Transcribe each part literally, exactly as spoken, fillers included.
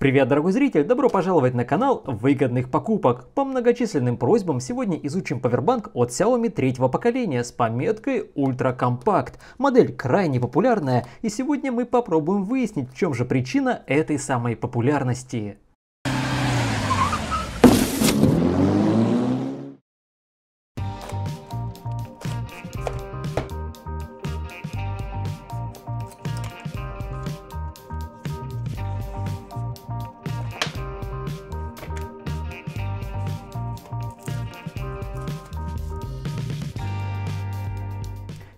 Привет, дорогой зритель! Добро пожаловать на канал выгодных покупок. По многочисленным просьбам сегодня изучим Powerbank от Xiaomi третьего поколения с пометкой ультракомпакт. Модель крайне популярная, и сегодня мы попробуем выяснить, в чем же причина этой самой популярности.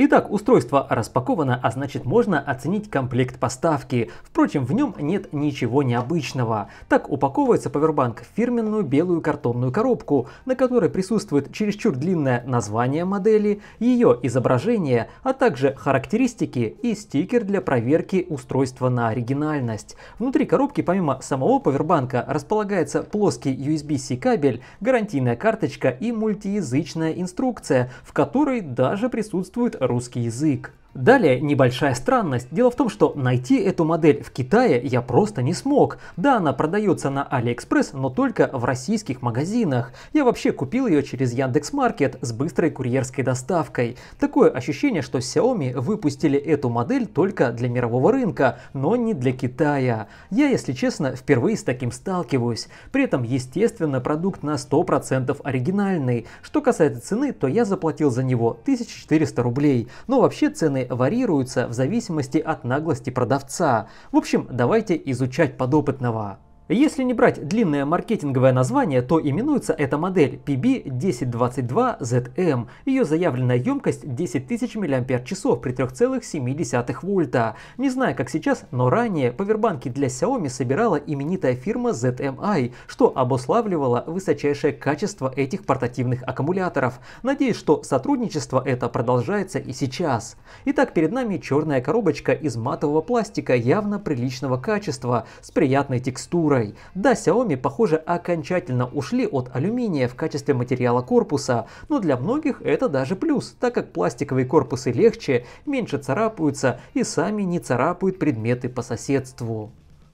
Итак, устройство распаковано, а значит можно оценить комплект поставки. Впрочем, в нем нет ничего необычного. Так упаковывается Powerbank в фирменную белую картонную коробку, на которой присутствует чересчур длинное название модели, ее изображение, а также характеристики и стикер для проверки устройства на оригинальность. Внутри коробки помимо самого Powerbank располагается плоский ю эс би-C кабель, гарантийная карточка и мультиязычная инструкция, в которой даже присутствует русский язык. Далее небольшая странность. Дело в том, что найти эту модель в Китае я просто не смог. Да, она продается на АлиЭкспресс, но только в российских магазинах. Я вообще купил ее через Яндекс.Маркет с быстрой курьерской доставкой. Такое ощущение, что Xiaomi выпустили эту модель только для мирового рынка, но не для Китая. Я, если честно, впервые с таким сталкиваюсь. При этом, естественно, продукт на сто процентов оригинальный. Что касается цены, то я заплатил за него тысячу четыреста рублей. Но вообще цены варьируются в зависимости от наглости продавца. В общем, давайте изучать подопытного. Если не брать длинное маркетинговое название, то именуется эта модель пи би тысяча двести двадцать два зэт эм. Ее заявленная емкость десять тысяч миллиампер-часов при трех целых семи десятых вольта. Не знаю, как сейчас, но ранее повербанки для Xiaomi собирала именитая фирма зэт эм ай, что обуславливало высочайшее качество этих портативных аккумуляторов. Надеюсь, что сотрудничество это продолжается и сейчас. Итак, перед нами черная коробочка из матового пластика явно приличного качества, с приятной текстурой. Да, Xiaomi, похоже, окончательно ушли от алюминия в качестве материала корпуса, но для многих это даже плюс, так как пластиковые корпусы легче, меньше царапаются и сами не царапают предметы по соседству.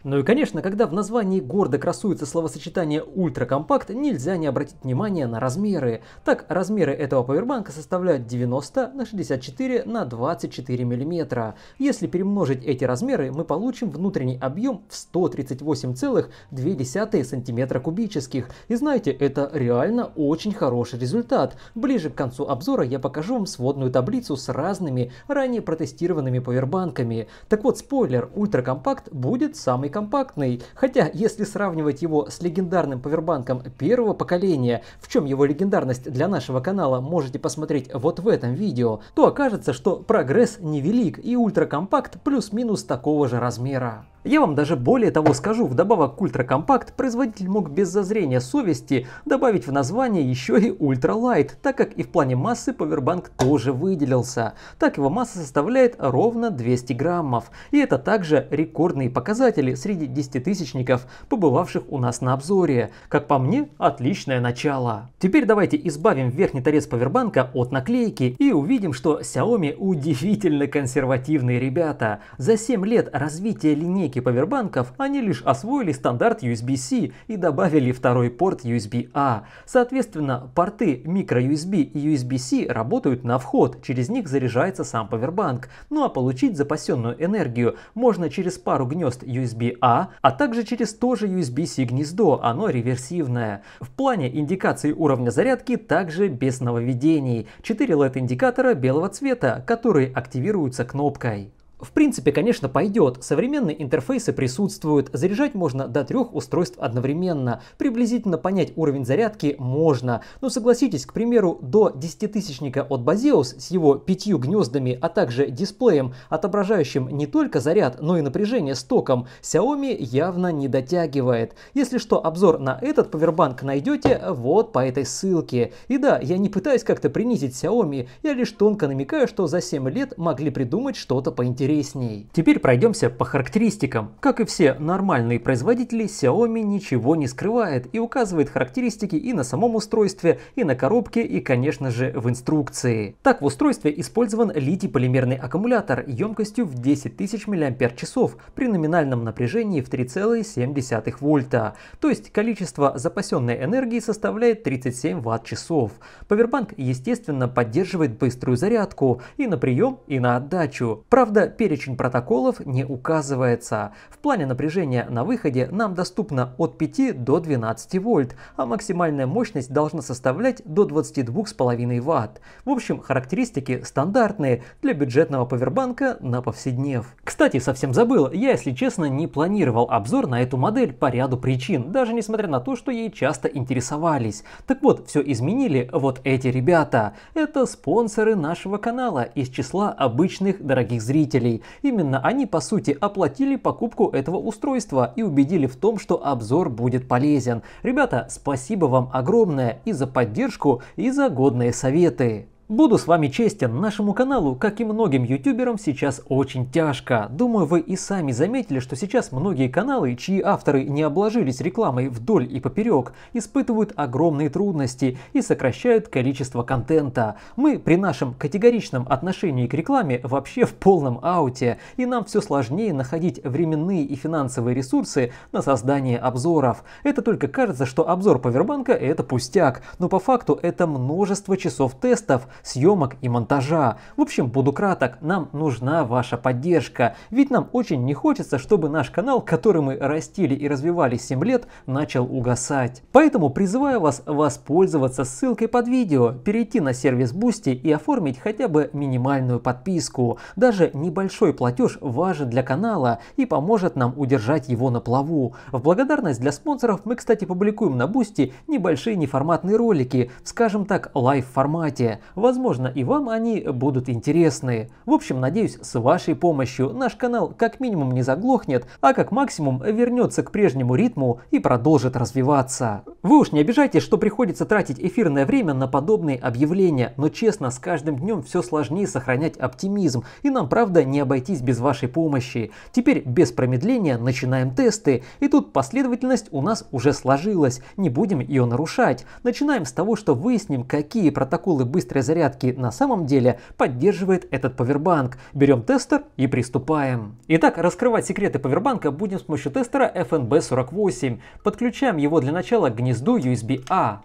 Ну и конечно, когда в названии гордо красуется словосочетание «ультракомпакт», нельзя не обратить внимания на размеры. Так, размеры этого пауэрбанка составляют девяносто на шестьдесят четыре на двадцать четыре миллиметра. Если перемножить эти размеры, мы получим внутренний объем в сто тридцать восемь целых две сантиметра кубических. И знаете, это реально очень хороший результат. Ближе к концу обзора я покажу вам сводную таблицу с разными ранее протестированными пауэрбанками. Так вот, спойлер, ультракомпакт будет самый компактный, хотя если сравнивать его с легендарным повербанком первого поколения, в чем его легендарность для нашего канала можете посмотреть вот в этом видео, то окажется, что прогресс невелик и ультракомпакт плюс-минус такого же размера. Я вам даже более того скажу, вдобавок к ультракомпакт производитель мог без зазрения совести добавить в название еще и ультралайт, так как и в плане массы Powerbank тоже выделился. Так, его масса составляет ровно двести граммов, и это также рекордные показатели среди десятитысячников, побывавших у нас на обзоре. Как по мне, отличное начало. Теперь давайте избавим верхний торец Powerbank от наклейки и увидим, что Xiaomi удивительно консервативные ребята. За семь лет развития линейки пауэрбанков они лишь освоили стандарт ю эс би-C и добавили второй порт ю эс би-A. Соответственно, порты microUSB и ю эс би-C работают на вход, через них заряжается сам пауэрбанк. Ну а получить запасенную энергию можно через пару гнезд ю эс би-A, а также через тоже ю эс би-C гнездо, оно реверсивное. В плане индикации уровня зарядки также без нововведений. четыре эл и ди-индикатора белого цвета, которые активируются кнопкой. В принципе, конечно, пойдет. Современные интерфейсы присутствуют. Заряжать можно до трех устройств одновременно. Приблизительно понять уровень зарядки можно. Но согласитесь, к примеру, до десятитысячника от Baseus с его пятью гнездами, а также дисплеем, отображающим не только заряд, но и напряжение с током, Xiaomi явно не дотягивает. Если что, обзор на этот повербанк найдете вот по этой ссылке. И да, я не пытаюсь как-то принизить Xiaomi, я лишь тонко намекаю, что за семь лет могли придумать что-то поинтереснее. интересней. Теперь пройдемся по характеристикам. Как и все нормальные производители, Xiaomi ничего не скрывает и указывает характеристики и на самом устройстве, и на коробке, и, конечно же, в инструкции. Так, в устройстве использован литий-полимерный аккумулятор емкостью в десять тысяч миллиампер-часов при номинальном напряжении в три целых семь десятых вольта, то есть количество запасенной энергии составляет тридцать семь ватт-часов. Powerbank, естественно, поддерживает быструю зарядку и на прием, и на отдачу. Правда, перечень протоколов не указывается. В плане напряжения на выходе нам доступно от пяти до двенадцати вольт, а максимальная мощность должна составлять до двадцати двух с половиной ватт. В общем, характеристики стандартные для бюджетного Powerbank на повседнев. Кстати, совсем забыл, я, если честно, не планировал обзор на эту модель по ряду причин, даже несмотря на то, что ей часто интересовались. Так вот, все изменили вот эти ребята. Это спонсоры нашего канала из числа обычных дорогих зрителей. Именно они, по сути, оплатили покупку этого устройства и убедили в том, что обзор будет полезен. Ребята, спасибо вам огромное и за поддержку, и за годные советы. Буду с вами честен, нашему каналу, как и многим ютуберам, сейчас очень тяжко. Думаю, вы и сами заметили, что сейчас многие каналы, чьи авторы не обложились рекламой вдоль и поперек, испытывают огромные трудности и сокращают количество контента. Мы при нашем категоричном отношении к рекламе вообще в полном ауте, и нам все сложнее находить временные и финансовые ресурсы на создание обзоров. Это только кажется, что обзор Powerbank это пустяк, но по факту это множество часов тестов, съемок и монтажа. В общем, буду краток, нам нужна ваша поддержка, ведь нам очень не хочется, чтобы наш канал, который мы растили и развивали семь лет, начал угасать. Поэтому призываю вас воспользоваться ссылкой под видео, перейти на сервис Boosty и оформить хотя бы минимальную подписку. Даже небольшой платеж важен для канала и поможет нам удержать его на плаву. В благодарность для спонсоров мы, кстати, публикуем на Boosty небольшие неформатные ролики, скажем так, лайв формате. Возможно, и вам они будут интересны. В общем, надеюсь, с вашей помощью наш канал как минимум не заглохнет, а как максимум вернется к прежнему ритму и продолжит развиваться. Вы уж не обижайтесь, что приходится тратить эфирное время на подобные объявления, но честно, с каждым днем все сложнее сохранять оптимизм, и нам, правда, не обойтись без вашей помощи. Теперь без промедления начинаем тесты, и тут последовательность у нас уже сложилась, не будем ее нарушать. Начинаем с того, что выясним, какие протоколы быстрой зарядки на самом деле поддерживает этот Powerbank. Берем тестер и приступаем. Итак, раскрывать секреты Powerbank будем с помощью тестера эф эн бэ сорок восемь. Подключаем его для начала к гнезду Гнезду ю эс би-A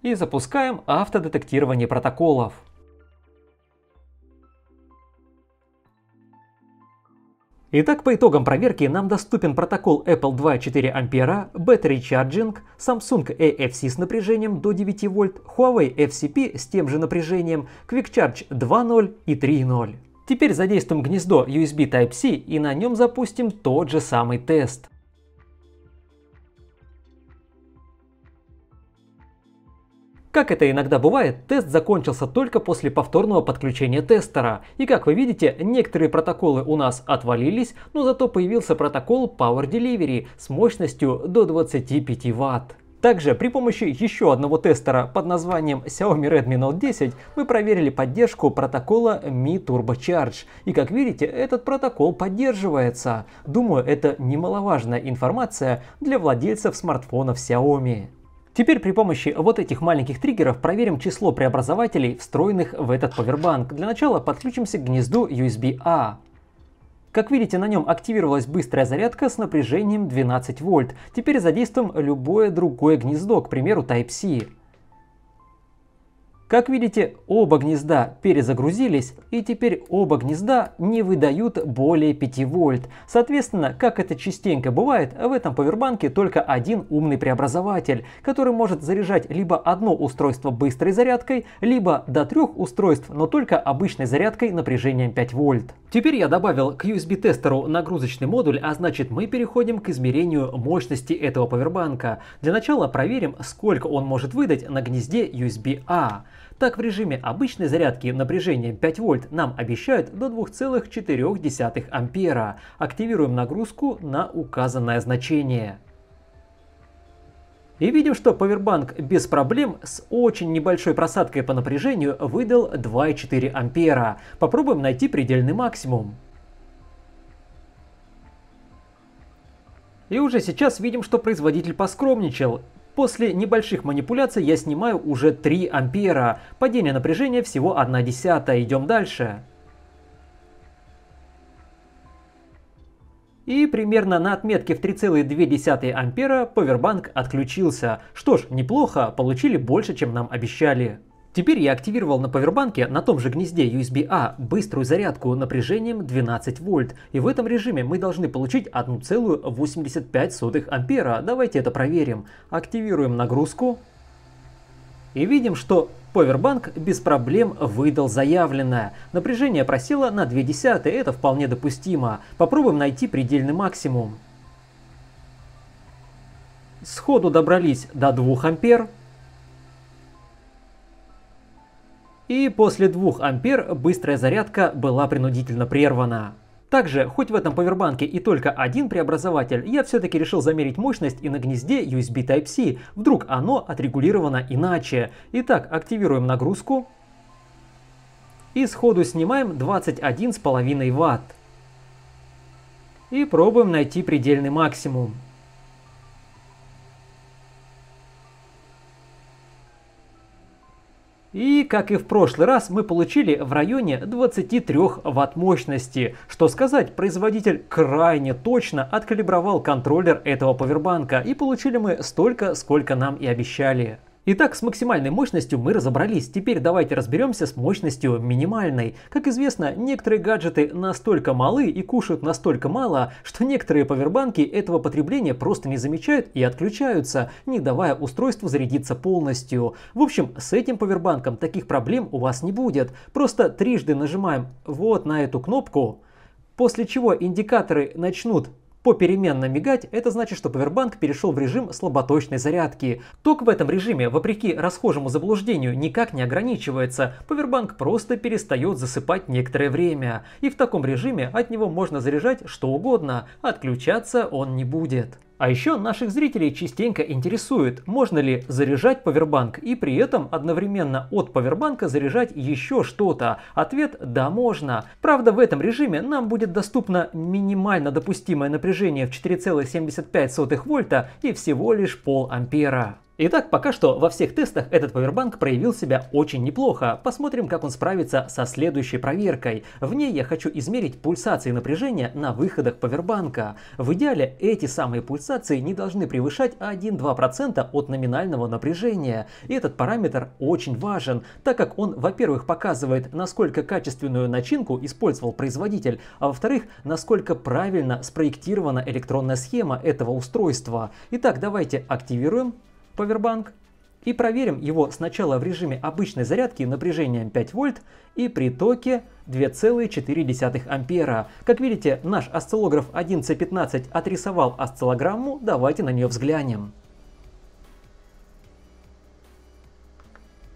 и запускаем автодетектирование протоколов. Итак, по итогам проверки нам доступен протокол Apple два и четыре десятых ампера, Battery Charging, Samsung эй эф си с напряжением до девяти вольт, Huawei эф си пи с тем же напряжением, Quick Charge два ноль и три ноль. Теперь задействуем гнездо ю эс би тайп си и на нем запустим тот же самый тест. Как это иногда бывает, тест закончился только после повторного подключения тестера. И как вы видите, некоторые протоколы у нас отвалились, но зато появился протокол Power Delivery с мощностью до двадцати пяти ватт. Также при помощи еще одного тестера под названием Xiaomi Redmi Note десять мы проверили поддержку протокола Mi Turbo Charge. И как видите, этот протокол поддерживается. Думаю, это немаловажная информация для владельцев смартфонов Xiaomi. Теперь при помощи вот этих маленьких триггеров проверим число преобразователей, встроенных в этот Powerbank. Для начала подключимся к гнезду ю эс би-A. Как видите, на нем активировалась быстрая зарядка с напряжением двенадцать вольт. Теперь задействуем любое другое гнездо, к примеру, тайп си. Как видите, оба гнезда перезагрузились, и теперь оба гнезда не выдают более пяти вольт. Соответственно, как это частенько бывает, в этом Powerbank только один умный преобразователь, который может заряжать либо одно устройство быстрой зарядкой, либо до трех устройств, но только обычной зарядкой напряжением пять вольт. Теперь я добавил к ю эс би-тестеру нагрузочный модуль, а значит, мы переходим к измерению мощности этого Powerbank. Для начала проверим, сколько он может выдать на гнезде ю эс би-A. Так, в режиме обычной зарядки напряжением пять вольт нам обещают до двух целых четырёх десятых ампера. Активируем нагрузку на указанное значение. И видим, что Powerbank без проблем с очень небольшой просадкой по напряжению выдал два и четыре ампера. Попробуем найти предельный максимум. И уже сейчас видим, что производитель поскромничал. После небольших манипуляций я снимаю уже три ампера. Падение напряжения всего одна десятая. Идем дальше. И примерно на отметке в три и две десятых ампера Powerbank отключился. Что ж, неплохо, получили больше, чем нам обещали. Теперь я активировал на Powerbank на том же гнезде ю эс би-A быструю зарядку напряжением двенадцать вольт. И в этом режиме мы должны получить одна целая восемьдесят пять сотых ампера. Давайте это проверим. Активируем нагрузку. И видим, что Powerbank без проблем выдал заявленное. Напряжение просело на ноль целых две десятых, это вполне допустимо. Попробуем найти предельный максимум. Сходу добрались до двух ампер. И после двух ампер быстрая зарядка была принудительно прервана. Также, хоть в этом повербанке и только один преобразователь, я все-таки решил замерить мощность и на гнезде ю эс би тайп си, вдруг оно отрегулировано иначе. Итак, активируем нагрузку и сходу снимаем двадцать один и пять десятых ватт. И пробуем найти предельный максимум. И, как и в прошлый раз, мы получили в районе двадцати трёх ватт мощности. Что сказать, производитель крайне точно откалибровал контроллер этого повербанка, и получили мы столько, сколько нам и обещали. Итак, с максимальной мощностью мы разобрались, теперь давайте разберемся с мощностью минимальной. Как известно, некоторые гаджеты настолько малы и кушают настолько мало, что некоторые повербанки этого потребления просто не замечают и отключаются, не давая устройству зарядиться полностью. В общем, с этим повербанком таких проблем у вас не будет, просто трижды нажимаем вот на эту кнопку, после чего индикаторы начнут попеременно мигать, это значит, что Powerbank перешел в режим слаботочной зарядки. Ток в этом режиме, вопреки расхожему заблуждению, никак не ограничивается. Powerbank просто перестает засыпать некоторое время. И в таком режиме от него можно заряжать что угодно, отключаться он не будет. А еще наших зрителей частенько интересует, можно ли заряжать Powerbank и при этом одновременно от Powerbank заряжать еще что-то. Ответ – да, можно. Правда, в этом режиме нам будет доступно минимально допустимое напряжение в четыре целых семьдесят пять сотых вольта и всего лишь пол ампера. Итак, пока что во всех тестах этот Powerbank проявил себя очень неплохо. Посмотрим, как он справится со следующей проверкой. В ней я хочу измерить пульсации напряжения на выходах Powerbank. В идеале эти самые пульсации не должны превышать один-два процента от номинального напряжения. И этот параметр очень важен, так как он, во-первых, показывает, насколько качественную начинку использовал производитель, а во-вторых, насколько правильно спроектирована электронная схема этого устройства. Итак, давайте активируем Powerbank и проверим его сначала в режиме обычной зарядки напряжением пять вольт и при токе две целых четыре десятых ампера. Как видите, наш осциллограф одиннадцать пятнадцать отрисовал осциллограмму, давайте на нее взглянем.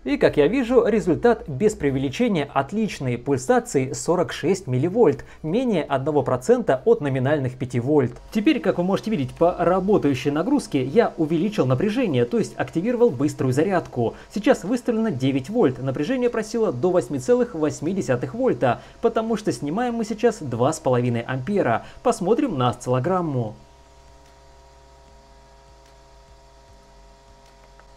И, как я вижу, результат без преувеличения отличный, пульсации сорок шесть милливольт, менее одного процента от номинальных пяти вольт. Теперь, как вы можете видеть, по работающей нагрузке я увеличил напряжение, то есть активировал быструю зарядку. Сейчас выставлено девять вольт, напряжение просело до восьми целых восьми десятых вольта, потому что снимаем мы сейчас два и пять ампера. Посмотрим на осциллограмму.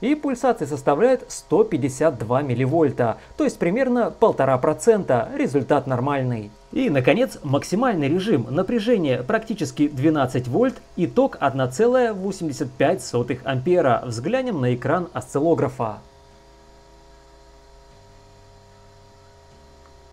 И пульсации составляют сто пятьдесят два милливольта, то есть примерно полтора процента, результат нормальный. И, наконец, максимальный режим, напряжение практически двенадцать вольт, и ток одна целая восемьдесят пять сотых ампера. Взглянем на экран осциллографа.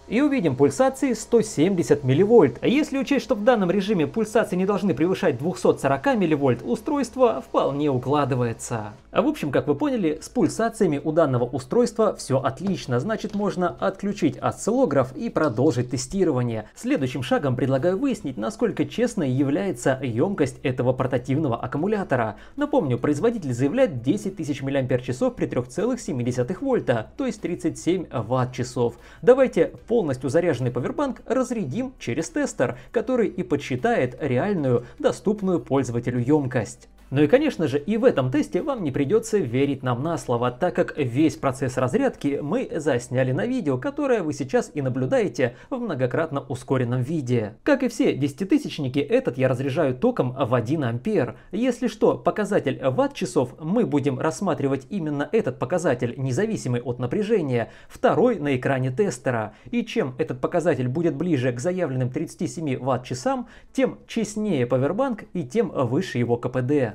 И увидим пульсации сто семьдесят милливольт. Если учесть, что в данном режиме пульсации не должны превышать двухсот сорока милливольт, устройство вполне укладывается. А в общем, как вы поняли, с пульсациями у данного устройства все отлично, значит можно отключить осциллограф и продолжить тестирование. Следующим шагом предлагаю выяснить, насколько честной является емкость этого портативного аккумулятора. Напомню, производитель заявляет десять тысяч миллиампер-часов при трёх целых семи десятых вольта, то есть тридцать семь ватт-часов. Давайте полностью Полностью заряженный повербанк разрядим через тестер, который и подсчитает реальную, доступную пользователю емкость. Ну и конечно же, и в этом тесте вам не придется верить нам на слово, так как весь процесс разрядки мы засняли на видео, которое вы сейчас и наблюдаете в многократно ускоренном виде. Как и все десятитысячники, этот я разряжаю током в один ампер. Если что, показатель ватт-часов, мы будем рассматривать именно этот показатель, независимый от напряжения, второй на экране тестера. И чем этот показатель будет ближе к заявленным тридцати семи ватт-часам, тем честнее Powerbank и тем выше его КПД.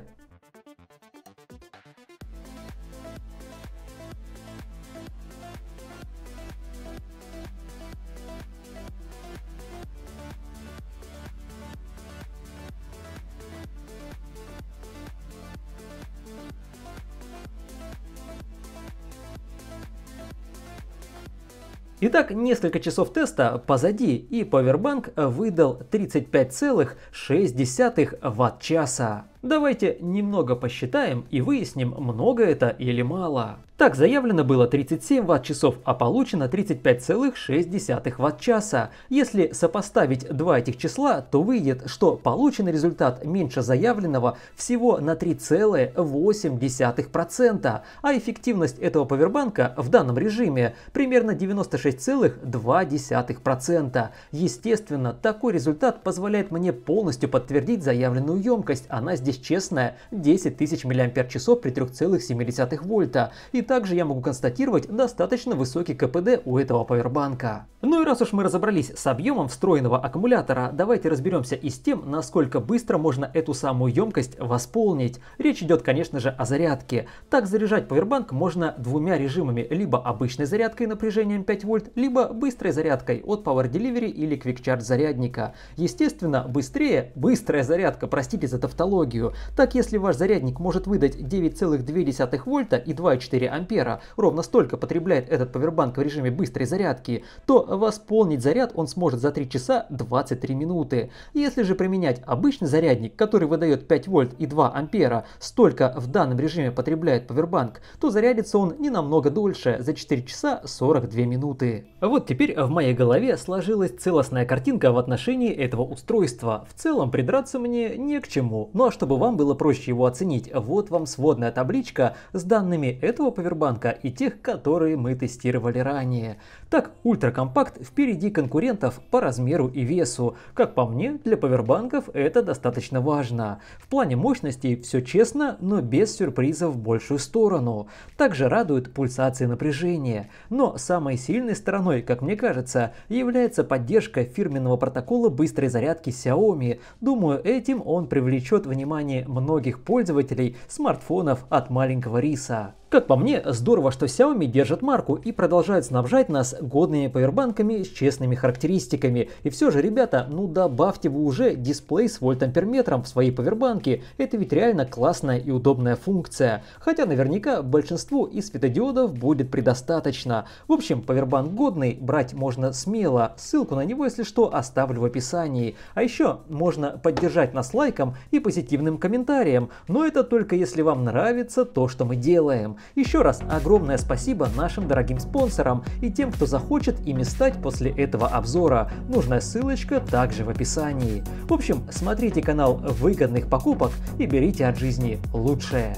Итак, несколько часов теста позади, и Powerbank выдал тридцать пять целых шесть десятых ватт-часа. Давайте немного посчитаем и выясним, много это или мало. Так, заявлено было тридцать семь ватт-часов, а получено тридцать пять целых шесть десятых ватт-часа. Если сопоставить два этих числа, то выйдет, что полученный результат меньше заявленного всего на три целых восемь десятых процента, а эффективность этого повербанка в данном режиме примерно девяносто шесть целых два десятых процента. Естественно, такой результат позволяет мне полностью подтвердить заявленную емкость, она здесь честная, десять тысяч миллиампер-часов при трех целых семи десятых вольта. И также я могу констатировать достаточно высокий КПД у этого пауэрбанка. Ну и раз уж мы разобрались с объемом встроенного аккумулятора, давайте разберемся и с тем, насколько быстро можно эту самую емкость восполнить. Речь идет, конечно же, о зарядке. Так, заряжать пауэрбанк можно двумя режимами, либо обычной зарядкой напряжением пять вольт, либо быстрой зарядкой от Power Delivery или Quick Charge зарядника. Естественно, быстрее, быстрая зарядка, простите за тавтологию. Так, если ваш зарядник может выдать девять целых две десятых вольта и два и четыре ампера, ровно столько потребляет этот повербанк в режиме быстрой зарядки, то восполнить заряд он сможет за три часа двадцать три минуты. Если же применять обычный зарядник, который выдает пять вольт и два ампера, столько в данном режиме потребляет повербанк, то зарядится он не намного дольше, за четыре часа сорок две минуты. Вот теперь в моей голове сложилась целостная картинка в отношении этого устройства. В целом придраться мне не к чему, но чтобы вам было проще его оценить, вот вам сводная табличка с данными этого повербанка и тех, которые мы тестировали ранее. Так, ультракомпакт впереди конкурентов по размеру и весу. Как по мне, для повербанков это достаточно важно. В плане мощности все честно, но без сюрпризов в большую сторону. Также радуют пульсации напряжения. Но самой сильной стороной, как мне кажется, является поддержка фирменного протокола быстрой зарядки Xiaomi. Думаю, этим он привлечет внимание многих пользователей смартфонов от маленького риса. Как по мне, здорово, что Xiaomi держит марку и продолжает снабжать нас годными пауэрбанками с честными характеристиками. И все же, ребята, ну добавьте вы уже дисплей с вольтамперметром в свои пауэрбанки. Это ведь реально классная и удобная функция. Хотя наверняка большинству из светодиодов будет предостаточно. В общем, пауэрбанк годный, брать можно смело. Ссылку на него, если что, оставлю в описании. А еще можно поддержать нас лайком и позитивным комментарием. Но это только если вам нравится то, что мы делаем. Еще раз огромное спасибо нашим дорогим спонсорам и тем, кто захочет ими стать после этого обзора. Нужная ссылочка также в описании. В общем, смотрите канал выгодных покупок и берите от жизни лучшее.